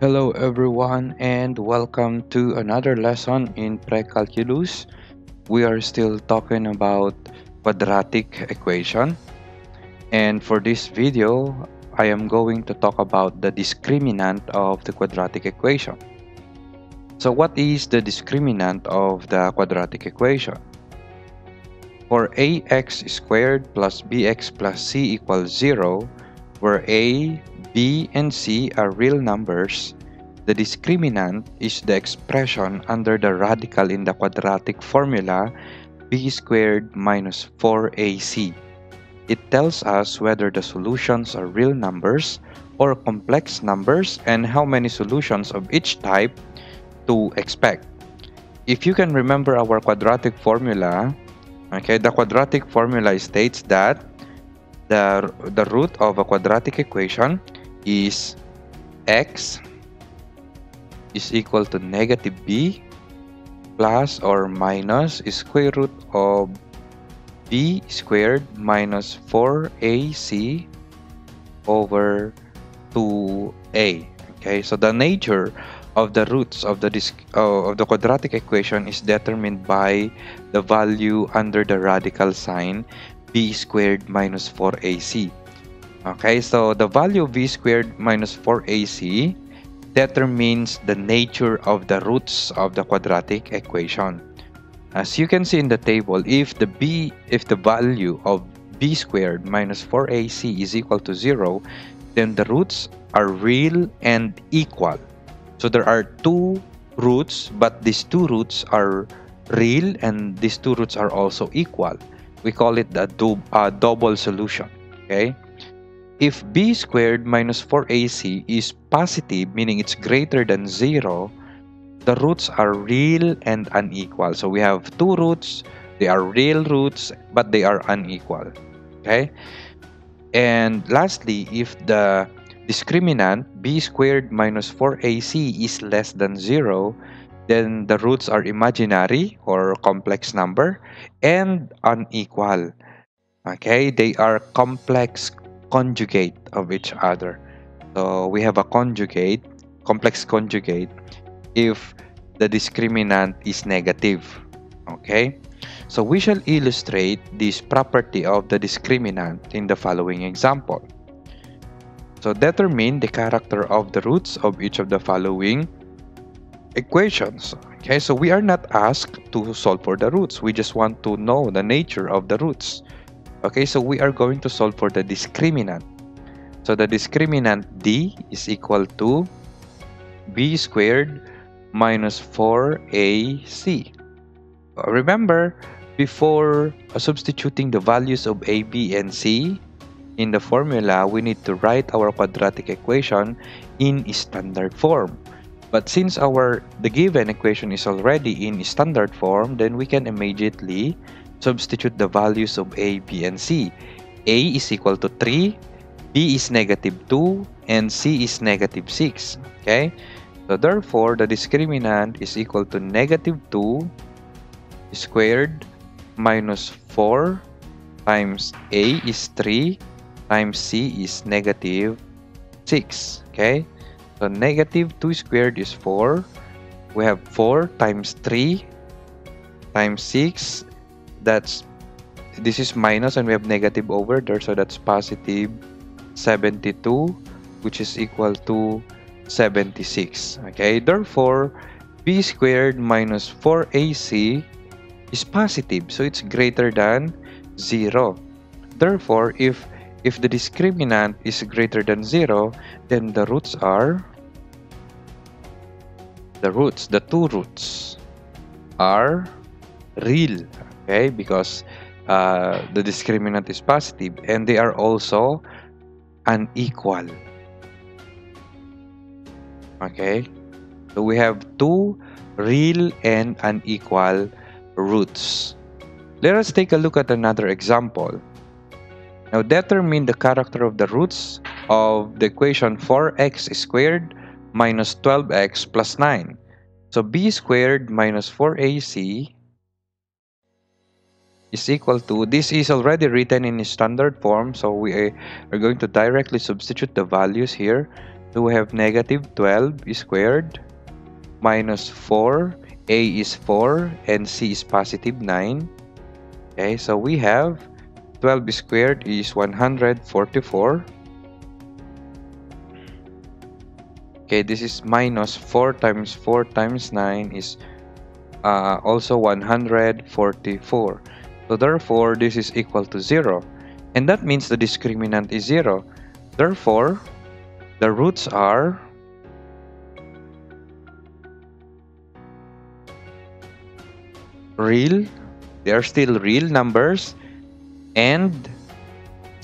Hello everyone, and welcome to another lesson in precalculus. We are still talking about quadratic equation, and for this video I am going to talk about the discriminant of the quadratic equation. So what is the discriminant of the quadratic equation? For ax squared plus bx plus c equals 0, where a, b, and c are real numbers, the discriminant is the expression under the radical in the quadratic formula b squared minus 4ac. It tells us whether the solutions are real numbers or complex numbers and how many solutions of each type to expect. If you can remember our quadratic formula, okay, the quadratic formula states that the root of a quadratic equation is x is equal to negative b plus or minus square root of b squared minus 4ac over 2a. Okay, so the nature of the roots of the quadratic equation is determined by the value under the radical sign b squared minus 4ac. Okay, so the value of b squared minus 4ac determines the nature of the roots of the quadratic equation. As you can see in the table, if the value of b squared minus 4ac is equal to 0, then the roots are real and equal. So there are two roots, but these two roots are real and these two roots are also equal. We call it the double solution, okay? If b squared minus 4ac is positive, meaning it's greater than 0, the roots are real and unequal. So we have two roots, they are real roots, but they are unequal, okay? And lastly, if the discriminant b squared minus 4ac is less than 0, then the roots are imaginary or complex number and unequal. Okay, they are complex conjugate of each other. So we have a conjugate, complex conjugate, if the discriminant is negative. Okay, so we shall illustrate this property of the discriminant in the following example. So determine the character of the roots of each of the following equations. Okay, so we are not asked to solve for the roots, we just want to know the nature of the roots. Okay, so we are going to solve for the discriminant. So the discriminant d is equal to b squared minus 4ac. Remember, before substituting the values of a, b, and c in the formula, we need to write our quadratic equation in standard form. But since the given equation is already in standard form, then we can immediately substitute the values of a, b, and c. a is equal to 3, b is negative 2, and c is negative 6. Okay, so therefore the discriminant is equal to negative 2 squared minus 4 times a is 3 times c is negative 6. Okay, so negative 2 squared is 4. We have 4 times 3 times 6. This is minus, and we have negative over there, so that's positive 72, which is equal to 76. Okay, therefore b squared minus 4ac is positive, so it's greater than 0. Therefore, if the discriminant is greater than 0, then the roots are the two roots are real, okay, because the discriminant is positive, and they are also unequal. Okay, so we have two real and unequal roots. Let us take a look at another example. Now determine the character of the roots of the equation 4x squared minus 12x plus 9. So b squared minus 4ac is equal to, this is already written in standard form, so we are going to directly substitute the values here. do we have negative 12 squared minus 4. A is 4 and C is positive 9. Okay, so we have 12 squared is 144. Okay, this is minus 4 times 4 times 9 is also 144. So therefore, this is equal to 0. And that means the discriminant is 0. Therefore, the roots are 'real' numbers, and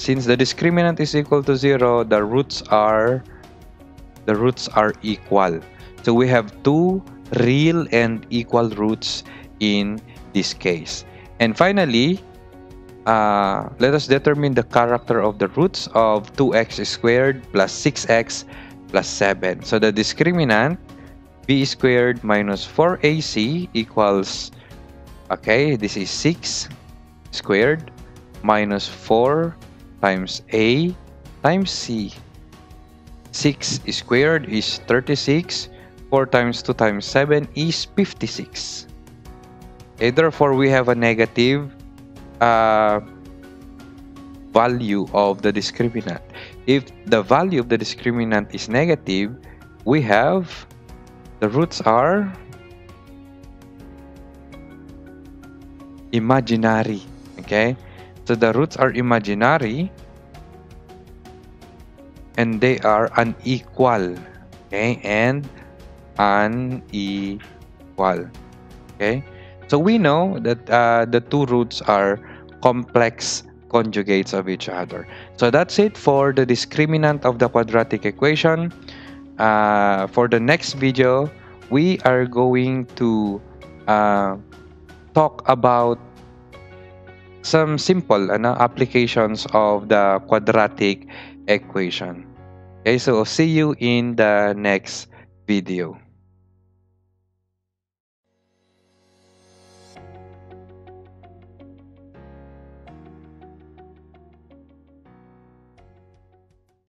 since the discriminant is equal to 0, the roots are equal. So we have two real and equal roots in this case. And finally, let us determine the character of the roots of 2x squared plus 6x plus 7. So the discriminant, b squared minus 4ac equals, okay, this is 6 squared minus 4 times a times c. 6 squared is 36. 4 times 2 times 7 is 56. Okay, therefore, we have a negative value of the discriminant. If the value of the discriminant is negative, we have the roots are imaginary. Okay, so the roots are imaginary and they are unequal. Okay, and unequal. Okay, so we know that the two roots are complex conjugates of each other. So that's it for the discriminant of the quadratic equation. For the next video, we are going to talk about some simple applications of the quadratic equation. Okay, so I'll see you in the next video.